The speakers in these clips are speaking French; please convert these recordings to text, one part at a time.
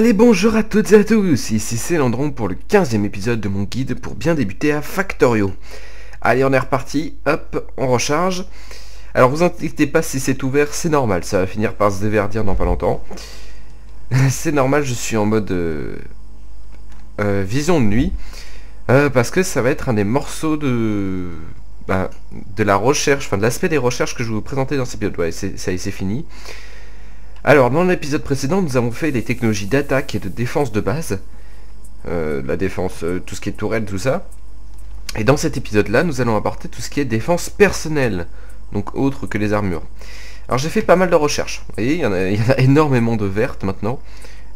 Allez, bonjour à toutes et à tous, ici Sélandron pour le 15e épisode de mon guide pour bien débuter à Factorio. Allez, on est reparti, hop, on recharge. Alors vous inquiétez pas, si c'est ouvert, c'est normal, ça va finir par se déverdir dans pas longtemps. C'est normal, je suis en mode vision de nuit, parce que ça va être un des morceaux de la recherche, enfin de l'aspect des recherches que je vais vous présenter dans cet épisode. Ouais, ça y est, c'est fini. Alors dans l'épisode précédent, nous avons fait des technologies d'attaque et de défense de base, la défense, tout ce qui est tourelle, tout ça. Et dans cet épisode là, nous allons apporter tout ce qui est défense personnelle, donc autre que les armures. Alors j'ai fait pas mal de recherches, vous voyez, il y en a énormément de vertes maintenant.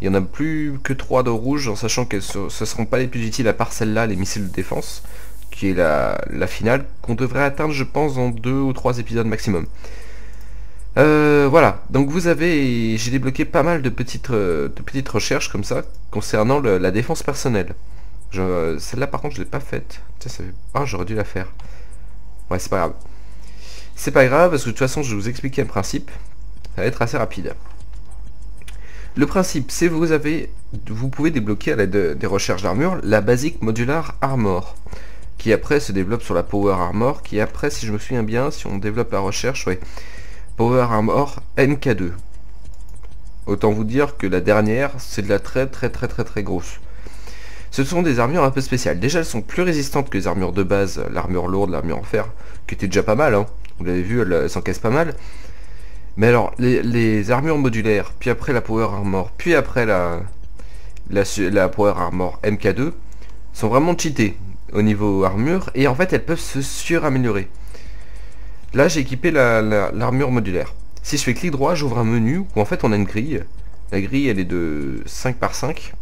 Il n'y en a plus que 3 de rouges, en sachant que ce ne seront pas les plus utiles à part celle-là, les missiles de défense, qui est la finale qu'on devrait atteindre je pense en 2 ou 3 épisodes maximum. Voilà, donc vous avez, j'ai débloqué pas mal de petites recherches comme ça, concernant la défense personnelle. Celle-là par contre je l'ai pas faite, j'aurais dû la faire. Ouais, c'est pas grave. C'est pas grave, parce que de toute façon je vais vous expliquer le principe, ça va être assez rapide. Le principe, c'est que vous pouvez débloquer à l'aide des recherches d'armure, la basic modular armor, qui après se développe sur la Power Armor, qui après, si je me souviens bien, si on développe la recherche, ouais, Power Armor MK2. Autant vous dire que la dernière, c'est de la très grosse. Ce sont des armures un peu spéciales. Déjà, elles sont plus résistantes que les armures de base, l'armure lourde, l'armure en fer, qui était déjà pas mal, hein. Vous l'avez vu, elles s'encaissent pas mal. Mais alors, les armures modulaires, puis après la Power Armor, puis après la Power Armor MK2, sont vraiment cheatées au niveau armure, et en fait, elles peuvent se suraméliorer. Là j'ai équipé l'armure modulaire. Si je fais clic droit, j'ouvre un menu où en fait on a une grille. La grille elle est de 5 par 5.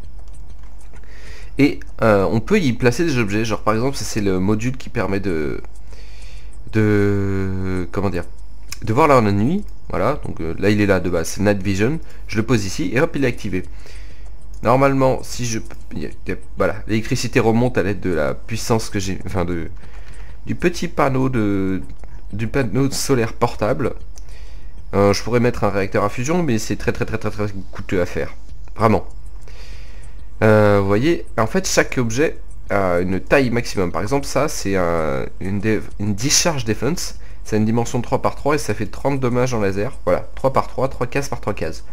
Et on peut y placer des objets. Genre par exemple c'est le module qui permet de voir la nuit. Voilà, donc là il est là de base, c'est Night Vision. Je le pose ici et hop il est activé. Normalement si je... Voilà, l'électricité remonte à l'aide de la puissance que j'ai... Enfin du petit panneau du panneau solaire portable. Je pourrais mettre un réacteur à fusion, mais c'est très coûteux à faire, vraiment. Vous voyez, en fait chaque objet a une taille maximum. Par exemple ça c'est une discharge defense, c'est une dimension 3 par 3, et ça fait 30 dommages en laser. Voilà, 3 par 3, 3 cases par 3 cases.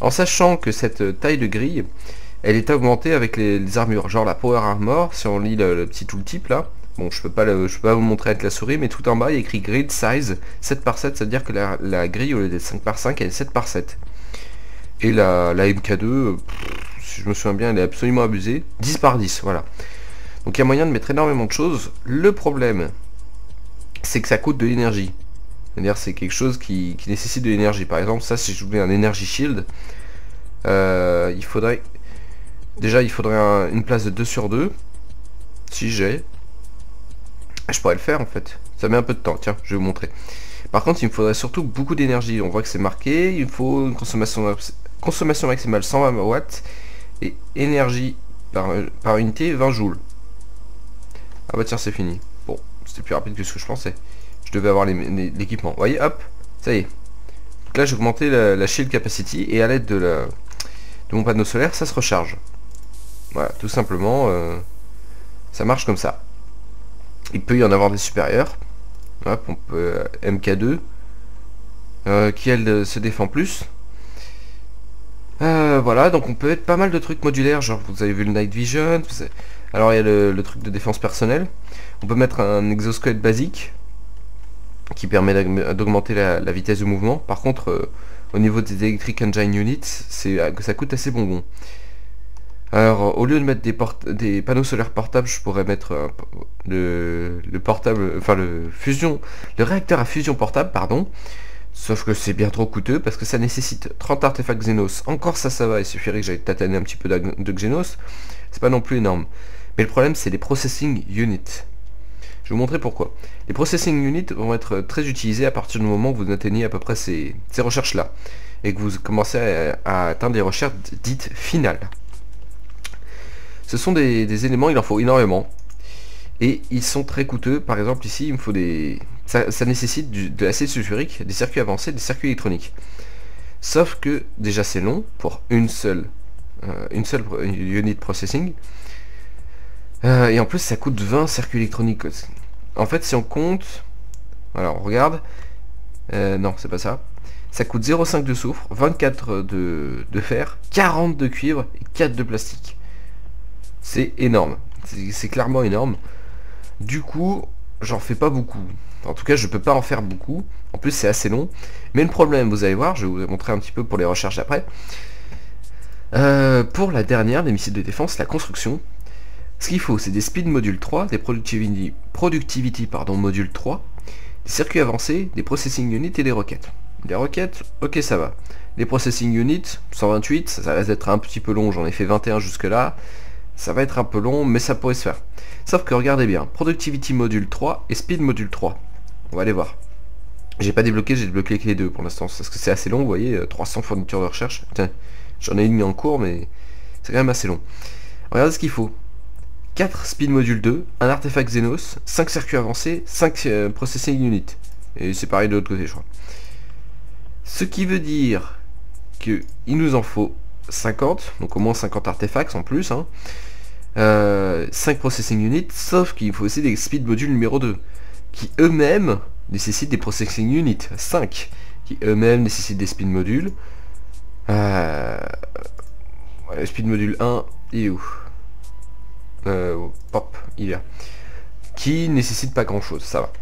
En sachant que cette taille de grille, elle est augmentée avec les armures, genre la Power Armor. Si on lit le petit tooltip là, bon, je peux pas vous montrer avec la souris, mais tout en bas, il y a écrit grid size 7 par 7, c'est-à-dire que la grille, au lieu d'être 5 par 5, elle est 7 par 7. Et la MK2, si je me souviens bien, elle est absolument abusée. 10 par 10, voilà. Donc il y a moyen de mettre énormément de choses. Le problème, c'est que ça coûte de l'énergie. C'est-à-dire c'est quelque chose qui nécessite de l'énergie. Par exemple, ça, si je voulais un Energy Shield, il faudrait... Déjà, il faudrait une place de 2 sur 2. Si j'ai... Je pourrais le faire en fait, ça met un peu de temps, tiens, je vais vous montrer. Par contre, il me faudrait surtout beaucoup d'énergie, on voit que c'est marqué, il faut une consommation maximale 120 watts et énergie par unité 20 joules. Ah bah tiens, c'est fini. Bon, c'était plus rapide que ce que je pensais. Je devais avoir l'équipement, vous voyez, hop, ça y est. Donc là, j'ai augmenté la shield capacity, et à l'aide de mon panneau solaire, ça se recharge. Voilà, tout simplement, ça marche comme ça. Il peut y en avoir des supérieurs. Hop, on peut MK2 qui elle se défend plus. Voilà, donc on peut être pas mal de trucs modulaires, genre vous avez vu le Night Vision. Alors il y a le truc de défense personnelle. On peut mettre un exosquelette basique qui permet d'augmenter la vitesse de mouvement. Par contre, au niveau des electric engine units, ça coûte assez bonbon. Alors au lieu de mettre des panneaux solaires portables, je pourrais mettre le réacteur à fusion portable, pardon. Sauf que c'est bien trop coûteux parce que ça nécessite 30 artefacts Xenos. Encore ça va, il suffirait que j'aille tataner un petit peu de Xenos. C'est pas non plus énorme. Mais le problème c'est les processing units. Je vais vous montrer pourquoi. Les processing units vont être très utilisés à partir du moment où vous atteignez à peu près ces recherches là. Et que vous commencez à atteindre les recherches dites finales. Ce sont des éléments, il en faut énormément. Et ils sont très coûteux. Par exemple ici, il me faut ça nécessite de l'acide sulfurique, des circuits avancés, des circuits électroniques. Sauf que déjà c'est long pour une seule unit processing, et en plus ça coûte 20 circuits électroniques. En fait si on compte, alors on regarde, non c'est pas ça, ça coûte 0,5 de soufre, 24 de fer, 40 de cuivre et 4 de plastique. C'est énorme, c'est clairement énorme. Du coup j'en fais pas beaucoup, en tout cas je peux pas en faire beaucoup, en plus c'est assez long. Mais le problème, vous allez voir, je vais vous montrer un petit peu pour les recherches après. Pour la dernière, les missiles de défense, la construction, ce qu'il faut c'est des Speed Module 3, des Productivity Module 3, des circuits avancés, des Processing Units et des roquettes. Les roquettes, ok ça va. Les Processing Units, 128, ça va être un petit peu long, j'en ai fait 21 jusque là. Ça va être un peu long, mais ça pourrait se faire. Sauf que regardez bien, Productivity Module 3 et Speed Module 3. On va aller voir. J'ai pas débloqué, j'ai débloqué que les deux pour l'instant, parce que c'est assez long, vous voyez, 300 fournitures de recherche. J'en ai une en cours, mais c'est quand même assez long. Regardez ce qu'il faut. 4 Speed Module 2, un artefact Xenos, 5 circuits avancés, 5 Processing Units. Et c'est pareil de l'autre côté, je crois. Ce qui veut dire qu'il nous en faut 50, donc au moins 50 artefacts en plus, hein. 5 processing units, sauf qu'il faut aussi des speed modules numéro 2 qui eux-mêmes nécessitent des processing units 5 qui eux-mêmes nécessitent des speed modules. Le speed module 1 il est où, hop, il est là, qui nécessite pas grand chose, ça va.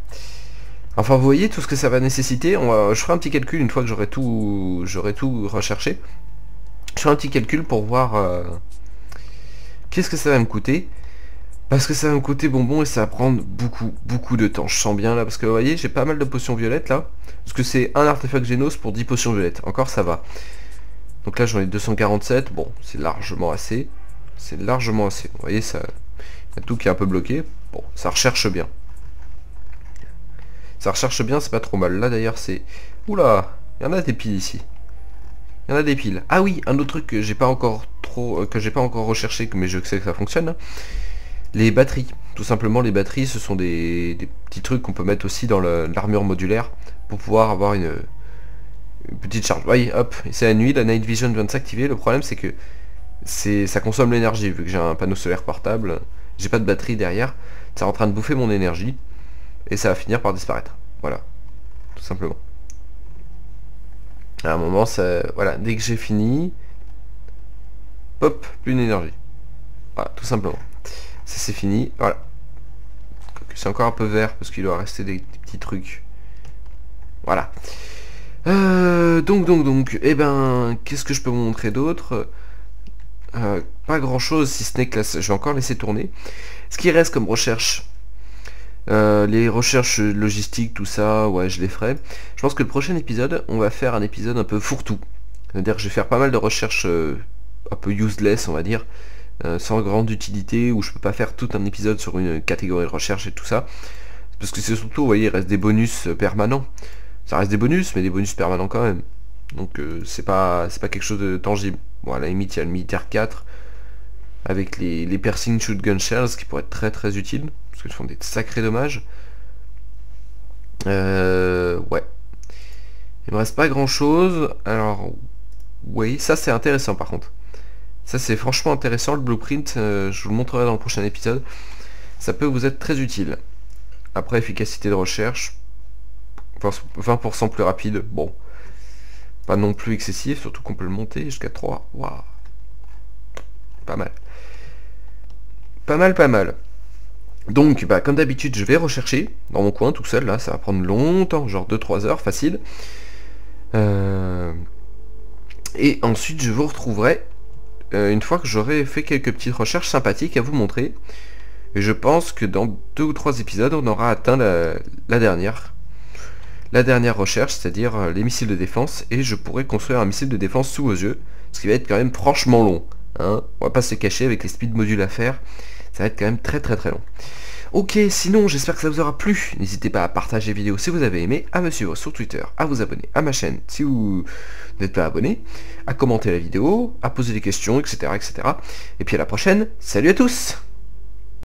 Enfin vous voyez tout ce que ça va nécessiter. Je ferai un petit calcul une fois que j'aurai tout recherché. Je fais un petit calcul pour voir qu'est-ce que ça va me coûter, parce que ça va me coûter bonbon et ça va prendre beaucoup de temps. Je sens bien là, parce que vous voyez j'ai pas mal de potions violettes là, parce que c'est un artefact Xenos pour 10 potions violettes, encore ça va. Donc là j'en ai 247, bon c'est largement assez, c'est largement assez. Vous voyez ça, y a tout qui est un peu bloqué, bon ça recherche bien. Ça recherche bien, c'est pas trop mal. Là d'ailleurs c'est... Oula, il y en a des piles ici. Il y en a des piles. Ah oui, un autre truc que j'ai pas encore recherché, mais je sais que ça fonctionne. Les batteries. Tout simplement les batteries, ce sont des petits trucs qu'on peut mettre aussi dans l'armure modulaire pour pouvoir avoir une petite charge. Oui, hop, c'est la nuit, la Night Vision vient de s'activer. Le problème c'est que ça consomme l'énergie. Vu que j'ai un panneau solaire portable, j'ai pas de batterie derrière. C'est en train de bouffer mon énergie. Et ça va finir par disparaître. Voilà. Tout simplement. À un moment, ça, voilà, dès que j'ai fini, pop, plus d'énergie. Voilà, tout simplement. Ça c'est fini, voilà. C'est encore un peu vert parce qu'il doit rester des petits trucs. Voilà. Donc, eh ben, qu'est-ce que je peux vous montrer d'autre? Pas grand-chose, si ce n'est que là, je vais encore laisser tourner. Ce qui reste comme recherche... les recherches logistiques, tout ça, ouais, je les ferai. Je pense que le prochain épisode, on va faire un épisode un peu fourre-tout. C'est-à-dire que je vais faire pas mal de recherches un peu useless, on va dire, sans grande utilité, où je peux pas faire tout un épisode sur une catégorie de recherche et tout ça. Parce que c'est surtout, vous voyez, il reste des bonus permanents. Ça reste des bonus, mais des bonus permanents quand même. Donc c'est pas quelque chose de tangible. Bon, à la limite, il y a le militaire 4, avec les piercing shoot gun shells, qui pourraient être très utiles. Parce qu'ils font des sacrés dommages. Ouais. Il me reste pas grand chose. Alors, oui, ça c'est intéressant par contre. Ça c'est franchement intéressant, le blueprint, je vous le montrerai dans le prochain épisode. Ça peut vous être très utile. Après, efficacité de recherche, 20% plus rapide. Bon, pas non plus excessif, surtout qu'on peut le monter jusqu'à 3. Waouh. Pas mal. Pas mal. Donc, bah, comme d'habitude, je vais rechercher dans mon coin tout seul, là, ça va prendre longtemps, genre 2-3 heures, facile. Et ensuite, je vous retrouverai une fois que j'aurai fait quelques petites recherches sympathiques à vous montrer. Et je pense que dans 2 ou 3 épisodes, on aura atteint la dernière recherche, c'est-à-dire les missiles de défense. Et je pourrai construire un missile de défense sous vos yeux, ce qui va être quand même franchement long. Hein. On va pas se cacher, avec les speed modules à faire. Ça va être quand même très long. Ok, sinon j'espère que ça vous aura plu. N'hésitez pas à partager la vidéo si vous avez aimé, à me suivre sur Twitter, à vous abonner à ma chaîne si vous n'êtes pas abonné, à commenter la vidéo, à poser des questions, etc. Et puis à la prochaine, salut à tous!